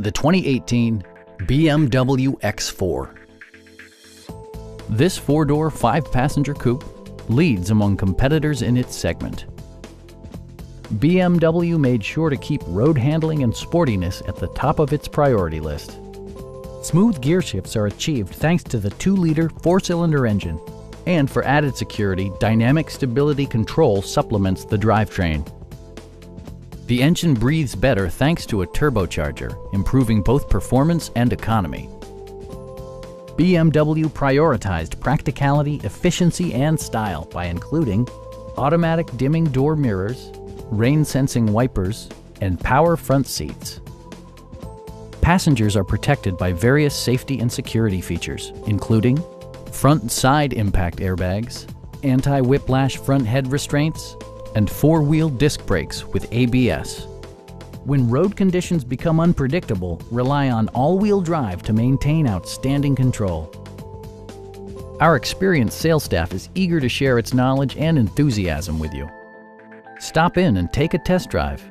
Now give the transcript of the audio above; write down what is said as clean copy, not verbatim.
the 2018 BMW X4. This four-door, five-passenger coupe leads among competitors in its segment. BMW made sure to keep road handling and sportiness at the top of its priority list. Smooth gear shifts are achieved thanks to the 2-liter 4-cylinder engine, and for added security, dynamic stability control supplements the drivetrain. The engine breathes better thanks to a turbocharger, improving both performance and economy. BMW prioritized practicality, efficiency, and style by including automatic dimming door mirrors, rain-sensing wipers, and power front seats. Passengers are protected by various safety and security features, including front and side impact airbags, anti-whiplash front head restraints, and four-wheel disc brakes with ABS. When road conditions become unpredictable, rely on all-wheel drive to maintain outstanding control. Our experienced sales staff is eager to share its knowledge and enthusiasm with you. Stop in and take a test drive.